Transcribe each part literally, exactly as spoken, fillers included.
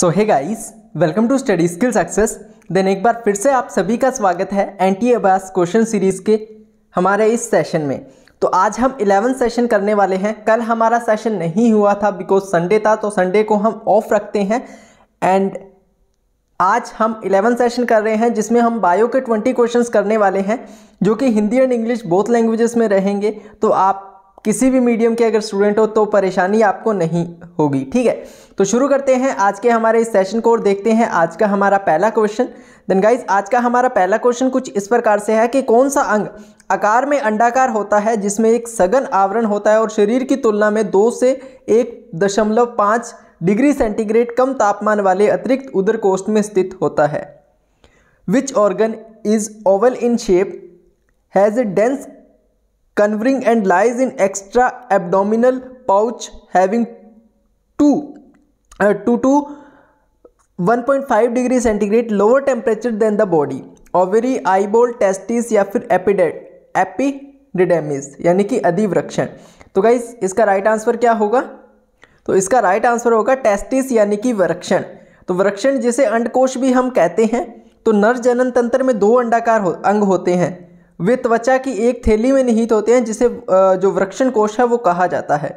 So hey guys, welcome to study skill success. Then एक बार फिर से आप सभी का स्वागत है एनटीए अभ्यास क्वेश्चन सीरीज़ के हमारे इस सेशन में। तो आज हम इलेवेंथ सेशन करने वाले हैं। कल हमारा सेशन नहीं हुआ था बिकॉज संडे था, तो संडे को हम ऑफ रखते हैं। एंड आज हम इलेवेंथ सेशन कर रहे हैं जिसमें हम बायो के ट्वेंटी क्वेश्चंस करने वाले हैं जो कि Hindi and English both languages में रहेंगे। तो आप किसी भी मीडियम के अगर स्टूडेंट हो तो परेशानी आपको नहीं होगी, ठीक है। तो शुरू करते हैं आज के हमारे इस सेशन को और देखते हैं आज का हमारा पहला क्वेश्चन। देन गाइज, आज का हमारा पहला क्वेश्चन कुछ इस प्रकार से है कि कौन सा अंग आकार में अंडाकार होता है जिसमें एक सघन आवरण होता है और शरीर की तुलना में दो से एक दशमलव पाँच डिग्री सेंटीग्रेड कम तापमान वाले अतिरिक्त उदरकोष्ठ में स्थित होता है। Which organ is oval in shape, has a dense covering and lies in extra abdominal pouch having two two two one point five degree centigrade lower temperature than the body. Ovary, eyeball, testis या फिर epidermis यानी कि अधिवृक्षण। तो guys इसका right answer क्या होगा? तो इसका राइट आंसर होगा टेस्टिस यानी कि वृक्षण। तो वृक्षण जिसे अंडकोश भी हम कहते हैं, तो नर जनन तंत्र में दो अंडाकार हो, अंग होते हैं वे त्वचा की एक थैली में निहित होते हैं जिसे जो वृक्षण कोश है वो कहा जाता है,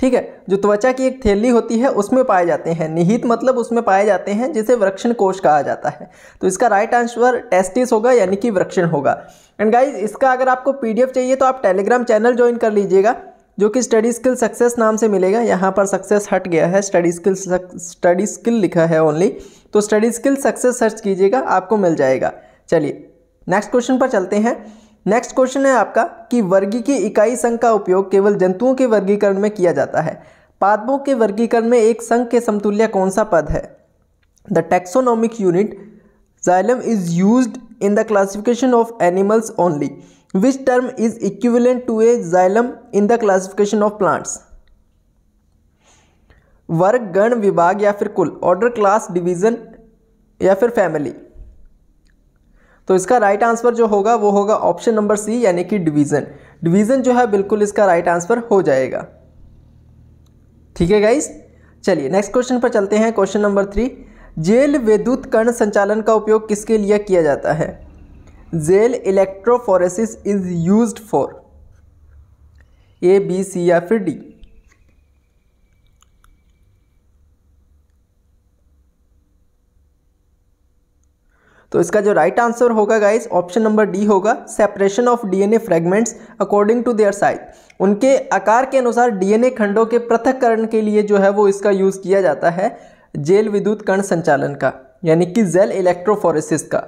ठीक है। जो त्वचा की एक थैली होती है उसमें पाए जाते हैं, निहित मतलब उसमें पाए जाते हैं, जिसे वृक्षण कोश कहा जाता है। तो इसका राइट आंसर टेस्टिस होगा यानी कि वृक्षण होगा। एंड गाइज, इसका अगर आपको पीडीएफ चाहिए तो आप टेलीग्राम चैनल ज्वाइन कर लीजिएगा जो कि स्टडी स्किल सक्सेस नाम से मिलेगा। यहाँ पर सक्सेस हट गया है, स्टडी स्किल स्टडी स्किल लिखा है ओनली। तो स्टडी स्किल सक्सेस सर्च कीजिएगा, आपको मिल जाएगा। चलिए नेक्स्ट क्वेश्चन पर चलते हैं। नेक्स्ट क्वेश्चन है आपका कि वर्गी की इकाई संघ का उपयोग केवल जंतुओं के वर्गीकरण में किया जाता है। पादपों के वर्गीकरण में एक संघ के समतुल्य कौन सा पद है? The taxonomic unit xylem is used in the classification of animals only. Which term is equivalent to a xylem in the classification of plants? वर्ग, गण, विभाग या फिर कुल, ऑर्डर, क्लास, डिवीजन या फिर फैमिली। तो इसका राइट आंसर जो होगा वो होगा ऑप्शन नंबर सी यानी कि डिवीज़न। डिवीज़न जो है बिल्कुल इसका राइट आंसर हो जाएगा, ठीक है गाइस। चलिए नेक्स्ट क्वेश्चन पर चलते हैं, क्वेश्चन नंबर थ्री। जेल विद्युत कण संचालन का उपयोग किसके लिए किया जाता है? Gel electrophoresis is used for, A, B, C या फिर डी। तो इसका जो राइट आंसर होगा गाइस ऑप्शन नंबर डी होगा, separation of DNA fragments according to their size. उनके आकार के अनुसार डीएनए खंडों के पृथक्करण के लिए जो है वो इसका यूज़ किया जाता है, जेल विद्युत कण संचालन का यानी कि जेल इलेक्ट्रोफोरेसिस का,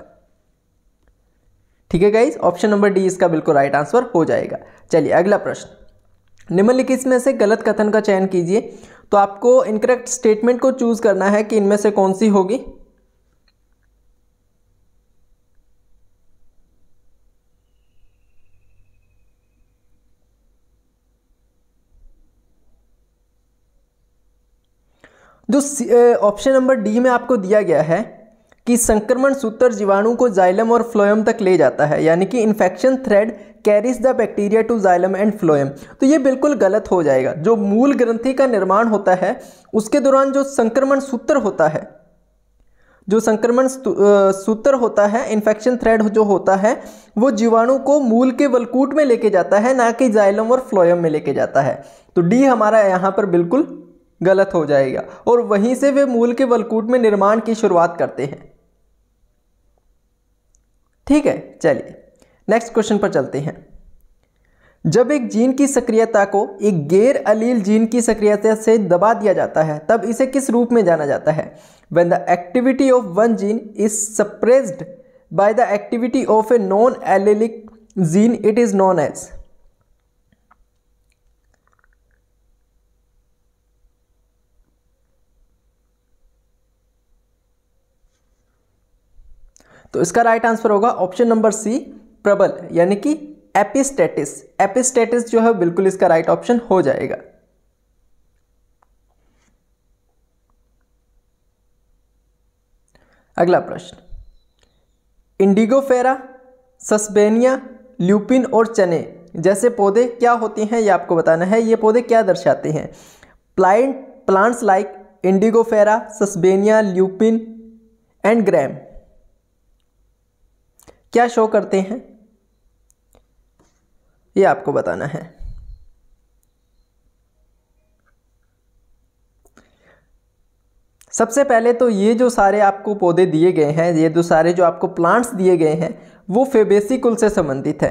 ठीक है गाइस। ऑप्शन नंबर डी इसका बिल्कुल राइट आंसर हो जाएगा। चलिए अगला प्रश्न, निम्नलिखित में से गलत कथन का चयन कीजिए। तो आपको इनकरेक्ट स्टेटमेंट को चूज करना है कि इनमें से कौन सी होगी। जो ऑप्शन नंबर डी में आपको दिया गया है कि संक्रमण सूत्र जीवाणु को जाइलम और फ्लोएम तक ले जाता है यानी कि infection thread carries the bacteria to xylem and phloem. तो ये बिल्कुल गलत हो जाएगा। जो मूल ग्रंथि का निर्माण होता है उसके दौरान जो संक्रमण सूत्र होता है, जो संक्रमण सूत्र होता है, इन्फेक्शन थ्रेड जो होता है वो जीवाणु को मूल के वलकूट में लेके जाता है, ना कि जाइलम और फ्लोएम में लेके जाता है। तो डी हमारा यहाँ पर बिल्कुल गलत हो जाएगा और वहीं से वे मूल के वलकूट में निर्माण की शुरुआत करते हैं, ठीक है। चलिए नेक्स्ट क्वेश्चन पर चलते हैं। जब एक जीन की सक्रियता को एक गैर अलील जीन की सक्रियता से दबा दिया जाता है तब इसे किस रूप में जाना जाता है? When the activity of one gene is suppressed by the activity of a non allelic gene it is known as. तो इसका राइट आंसर होगा ऑप्शन नंबर सी प्रबल यानी कि एपिस्टेटिस। एपिस्टेटिस जो है बिल्कुल इसका राइट ऑप्शन हो जाएगा। अगला प्रश्न, इंडिगोफेरा, सस्बेनिया, ल्यूपिन और चने जैसे पौधे क्या होते हैं ये आपको बताना है। ये पौधे क्या दर्शाते हैं? Plant plants like Indigofera, Sesbania, lupin and gram क्या शो करते हैं, ये आपको बताना है। सबसे पहले तो ये जो सारे आपको पौधे दिए गए हैं, ये जो सारे जो आपको प्लांट्स दिए गए हैं वो फेबेसी कुल से संबंधित है।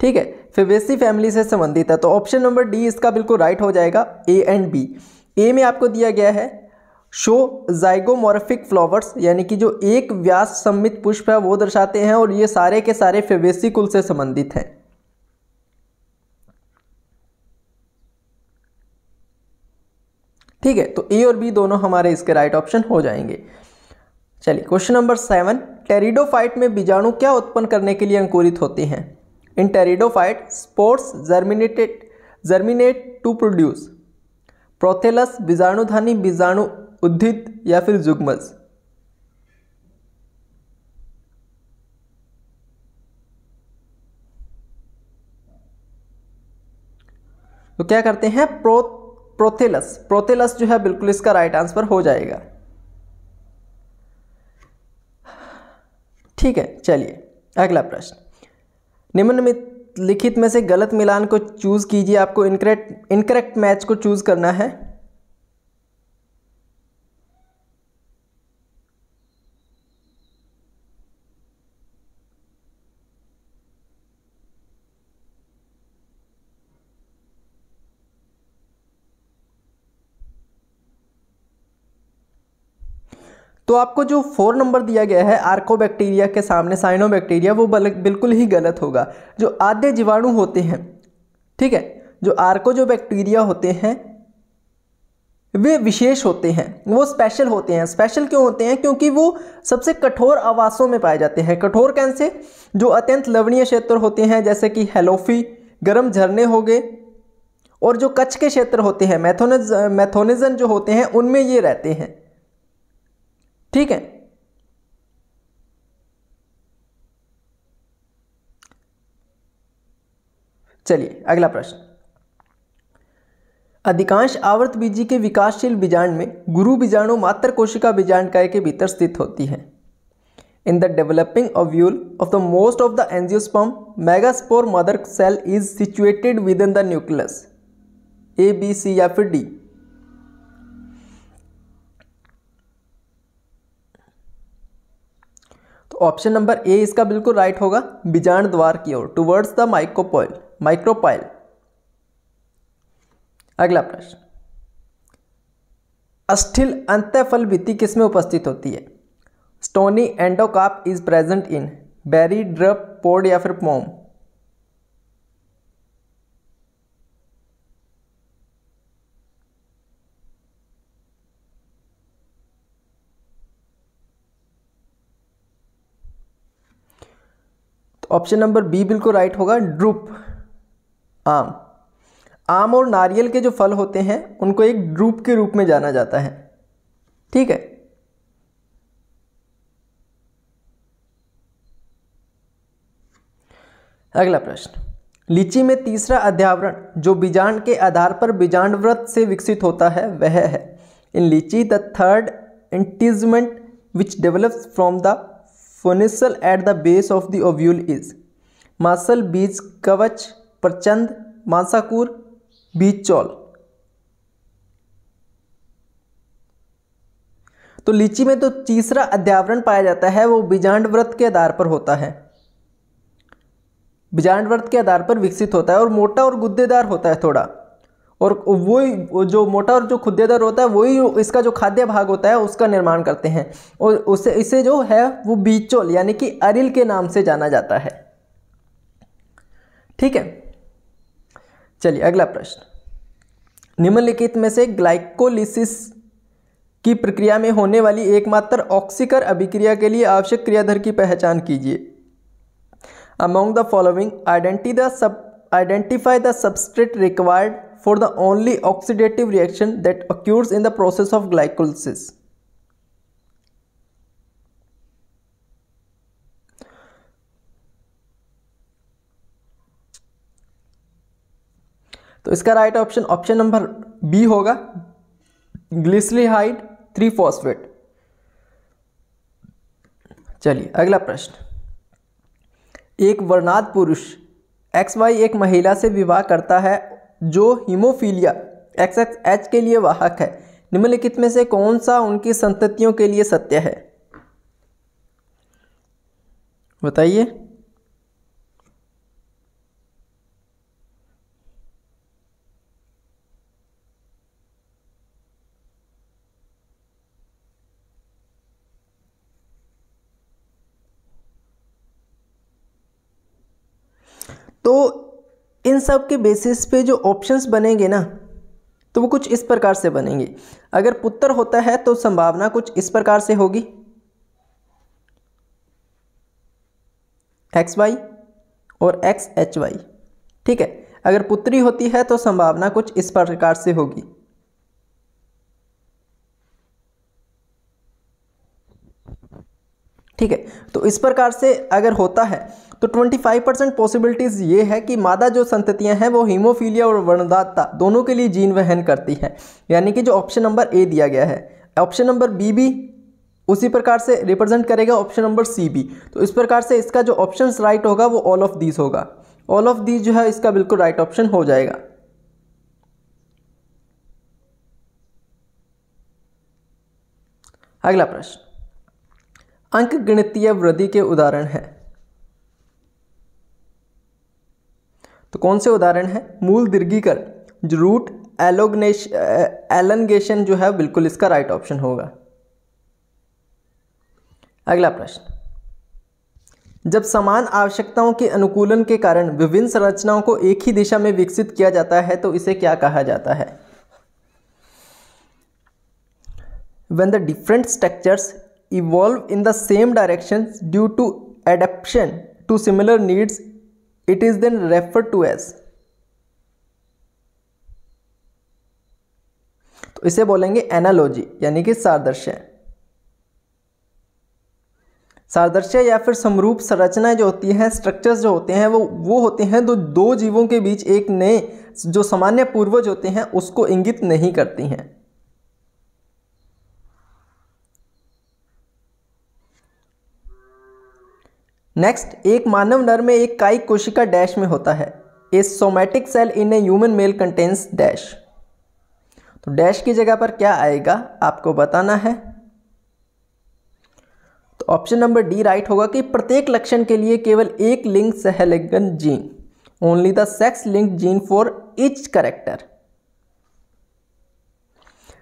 ठीक है, फेबेसी फैमिली से संबंधित है। तो ऑप्शन नंबर डी इसका बिल्कुल राइट हो जाएगा, ए एंड बी। ए में आपको दिया गया है शो जाइगोमॉर्फिक फ्लावर्स, यानी कि जो एक व्यास सम्मित पुष्प है वो दर्शाते हैं, और ये सारे के सारे फेबेसी कुल से संबंधित हैं। ठीक है, तो ए और बी दोनों हमारे इसके राइट ऑप्शन हो जाएंगे। चलिए क्वेश्चन नंबर सेवन, टेरिडोफाइट में बीजाणु क्या उत्पन्न करने के लिए अंकुरित होते हैं। In pteridophyte spores germinated germinate to produce prothallus, बीजाणुधानी, बीजाणु उद्धित या फिर जुगमज। तो क्या करते हैं, प्रो प्रोथेलस प्रोथेलस जो है बिल्कुल इसका राइट आंसर हो जाएगा। ठीक है, चलिए अगला प्रश्न, निम्नलिखित में से गलत मिलान को चूज कीजिए। आपको इनकरेक्ट इनकरेक्ट मैच को चूज करना है। तो आपको जो फोर नंबर दिया गया है आर्कोबैक्टीरिया के सामने साइनोबैक्टीरिया, वो बिल्कुल ही गलत होगा। जो आधे जीवाणु होते हैं, ठीक है, जो आर्को जो बैक्टीरिया होते हैं वे विशेष होते हैं, वो स्पेशल होते हैं। स्पेशल क्यों होते हैं, क्योंकि वो सबसे कठोर आवासों में पाए जाते हैं। कठोर कैसे, जो अत्यंत लवणीय क्षेत्र होते हैं जैसे कि हेलोफी, गर्म झरने हो गए, और जो कच्छ के क्षेत्र होते हैं मैथोनिज मैथोनिजन जो होते हैं उनमें ये रहते हैं। ठीक है, चलिए अगला प्रश्न, अधिकांश आवर्त बीजी के विकासशील बीजांड में गुरु बीजाणु मात्र कोशिका बीजांडकाय के भीतर स्थित होती है। In the developing ovule of the most of the angiosperm megaspore mother cell is situated within the nucleus. A, B, C या फिर डी। ऑप्शन नंबर ए इसका बिल्कुल राइट होगा, बीजाण द्वार की ओर टुवर्ड्स द माइक्रोपाइल माइक्रोपाइल अगला प्रश्न, अस्थिल अंतःफल भित्ति किसमें उपस्थित होती है। Stony endocarp is present in berry, drupe, pod या फिर मोम। ऑप्शन नंबर बी बिल्कुल राइट होगा, ड्रूप, आम। आम और नारियल के जो फल होते हैं उनको एक ड्रूप के रूप में जाना जाता है। ठीक है, अगला प्रश्न, लीची में तीसरा अध्यावरण जो बीजांड के आधार पर बीजांडव्रत से विकसित होता है वह है। In litchi the third integument which develops from the funicle at the base of the ovule is मासल, बीज कवच, प्रचंड, मांसाकूर, बीज चौल। तो लीची में तो तीसरा अध्यावरण पाया जाता है वो बीजांडव्रत के आधार पर होता है, बीजांडव्रत के आधार पर विकसित होता है, और मोटा और गुद्देदार होता है थोड़ा, और वो जो मोटा और जो खुद्देदार होता है वही इसका जो खाद्य भाग होता है उसका निर्माण करते हैं, और उसे इसे जो है वो बीचोल यानी कि अरिल के नाम से जाना जाता है। ठीक है, चलिए अगला प्रश्न, निम्नलिखित में से ग्लाइकोलिसिस की प्रक्रिया में होने वाली एकमात्र ऑक्सीकर अभिक्रिया के लिए आवश्यक क्रियाधर की पहचान कीजिए। अमोंग द फॉलोइंग आइडेंटी the sub identify the substrate required for the only oxidative reaction that occurs in the process of glycolysis. तो इसका right option option number B होगा, ग्लिसरीहाइड थ्री फॉस्फेट। चलिए अगला प्रश्न, एक वर्णात पुरुष एक्स वाई एक महिला से विवाह करता है जो हीमोफीलिया एक्स एक्स एच के लिए वाहक है, निम्नलिखित में से कौन सा उनकी संततियों के लिए सत्य है? बताइए। तो इन सब के बेसिस पे जो ऑप्शंस बनेंगे ना, तो वो कुछ इस प्रकार से बनेंगे। अगर पुत्र होता है तो संभावना कुछ इस प्रकार से होगी, एक्स वाई और एक्स एच वाई, ठीक है। अगर पुत्री होती है तो संभावना कुछ इस प्रकार से होगी, ठीक है। तो इस प्रकार से अगर होता है तो पच्चीस परसेंट पॉसिबिलिटीज़ ये है कि मादा जो संततियां हैं वो हीमोफीलिया और वर्णदाता दोनों के लिए जीन वहन करती हैं, यानी कि जो ऑप्शन नंबर ए दिया गया है। ऑप्शन नंबर बी भी उसी प्रकार से रिप्रेजेंट करेगा, ऑप्शन नंबर सी भी। तो इस प्रकार से इसका जो ऑप्शंस राइट होगा वो ऑल ऑफ दीज होगा। ऑल ऑफ दीज जो है इसका बिल्कुल राइट ऑप्शन हो जाएगा। अगला प्रश्न, अंक गणितीय वृद्धि के उदाहरण हैं, तो कौन से उदाहरण हैं? मूल दीर्घीकरण, रूट एलोंगेशन जो है बिल्कुल इसका राइट ऑप्शन होगा। अगला प्रश्न, जब समान आवश्यकताओं के अनुकूलन के कारण विभिन्न संरचनाओं को एक ही दिशा में विकसित किया जाता है तो इसे क्या कहा जाता है? When the different structures evolve in the same directions due to adaptation to similar needs, it is then referred to as। तो इसे बोलेंगे एनालॉजी, यानी कि सादृश्य। सादृश्य या फिर समरूप संरचनाएं जो होती हैं, स्ट्रक्चर्स जो होते हैं, वो वो होते हैं जो दो जीवों के बीच एक नए जो सामान्य पूर्वज होते हैं उसको इंगित नहीं करती हैं। नेक्स्ट, एक मानव नर में एक कायिक कोशिका डैश में होता है। A somatic cell in a human male contains dash. तो डैश की जगह पर क्या आएगा आपको बताना है। तो ऑप्शन नंबर डी राइट होगा कि प्रत्येक लक्षण के लिए केवल एक लिंक सहलिंगन gene, only the sex link gene for each character.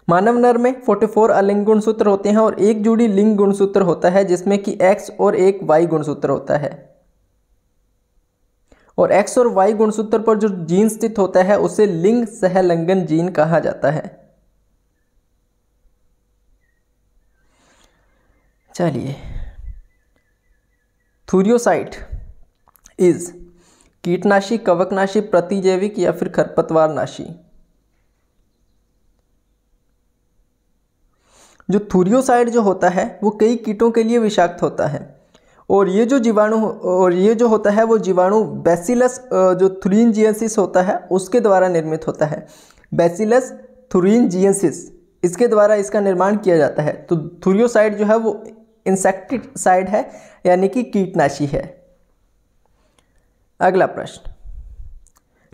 मानव नर में चौवालीस अलिंग गुणसूत्र होते हैं और एक जोड़ी लिंग गुणसूत्र होता है जिसमें कि एक्स और एक वाई गुणसूत्र होता है, और एक्स और वाई गुणसूत्र पर जो जीन स्थित होता है उसे लिंग सहलंघन जीन कहा जाता है। चलिए, थुरियोसाइट इज कीटनाशी, कवकनाशी, प्रतिजैविक या फिर खरपतवारनाशी। जो थुरियोसाइट जो होता है वो कई कीटों के लिए विषाक्त होता है, और ये जो जीवाणु और ये जो होता है वो जीवाणु बैसिलस जो थुरिंजियंसिस होता है उसके द्वारा निर्मित होता है। बैसिलस थुरिंजियंसिस, इसके द्वारा इसका निर्माण किया जाता है। तो थुरियोसाइट जो है वो इंसेक्टिसाइड है, यानी कि कीटनाशी है। अगला प्रश्न,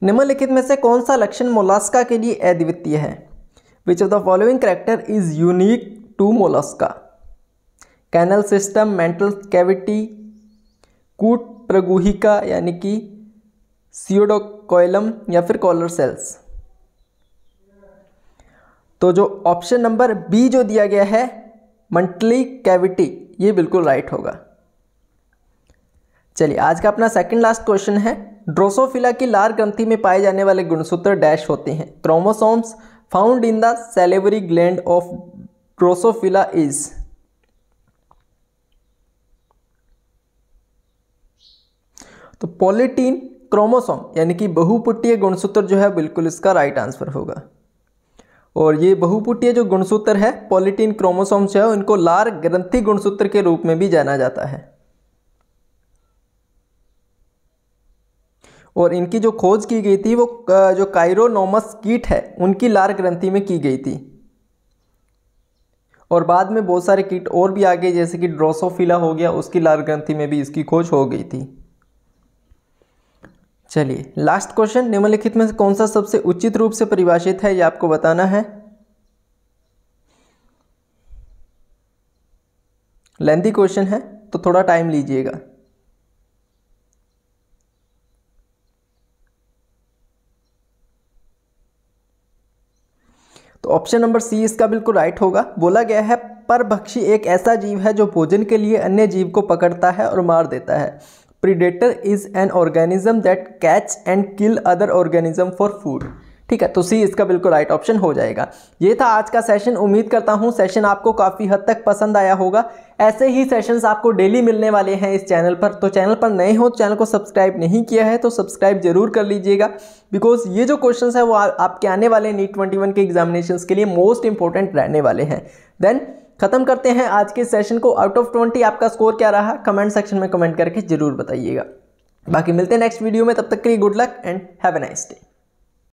निम्नलिखित में से कौन सा लक्षण मोलास्का के लिए अद्वितीय है? Which of the following character is unique to Mollusca? Canal system, mantle cavity, कूट प्रगुहिका यानी कि सियोडोकोइलम या फिर कॉलर सेल्स। तो जो ऑप्शन नंबर बी जो दिया गया है, मेंटली कैविटी, ये बिल्कुल राइट होगा। चलिए, आज का अपना सेकंड लास्ट क्वेश्चन है, ड्रोसोफिला की लार ग्रंथि में पाए जाने वाले गुणसूत्र डैश होते हैं। Chromosomes found in the salivary gland of Drosophila is. तो पॉलीटीन क्रोमोसोम यानी कि बहुपुटीय गुणसूत्र जो है बिल्कुल इसका राइट आंसर होगा। और ये बहुपुटीय जो गुणसूत्र है पॉलीटीन क्रोमोसोम जो है, इनको लार ग्रंथि गुणसूत्र के रूप में भी जाना जाता है, और इनकी जो खोज की गई थी वो जो काइरोनोमस कीट है उनकी लार ग्रंथि में की गई थी। और बाद में बहुत सारे कीट और भी आ गए, जैसे कि ड्रोसोफिला हो गया, उसकी लार ग्रंथि में भी इसकी खोज हो गई थी। चलिए लास्ट क्वेश्चन, निम्नलिखित में कौन सा सबसे उचित रूप से परिभाषित है, यह आपको बताना है। लेंथी क्वेश्चन है तो थोड़ा टाइम लीजिएगा। तो ऑप्शन नंबर सी इसका बिल्कुल राइट होगा। बोला गया है परभक्षी एक ऐसा जीव है जो भोजन के लिए अन्य जीव को पकड़ता है और मार देता है। Predator is an organism that catch and kill other organism for food. ठीक है, तो सी इसका बिल्कुल राइट ऑप्शन हो जाएगा। ये था आज का सेशन। उम्मीद करता हूँ सेशन आपको काफ़ी हद तक पसंद आया होगा। ऐसे ही सेशंस आपको डेली मिलने वाले हैं इस चैनल पर। तो चैनल पर नए हो, चैनल को सब्सक्राइब नहीं किया है तो सब्सक्राइब जरूर कर लीजिएगा, बिकॉज ये जो क्वेश्चंस है वो आ, आपके आने वाले नीट इक्कीस के एग्जामिनेशंस के लिए मोस्ट इंपॉर्टेंट रहने वाले हैं। देन खत्म करते हैं आज के सेशन को। आउट ऑफ ट्वेंटी आपका स्कोर क्या रहा, कमेंट सेक्शन में कमेंट करके जरूर बताइएगा। बाकी मिलते हैं नेक्स्ट वीडियो में, तब तक के लिए good luck and have a nice day.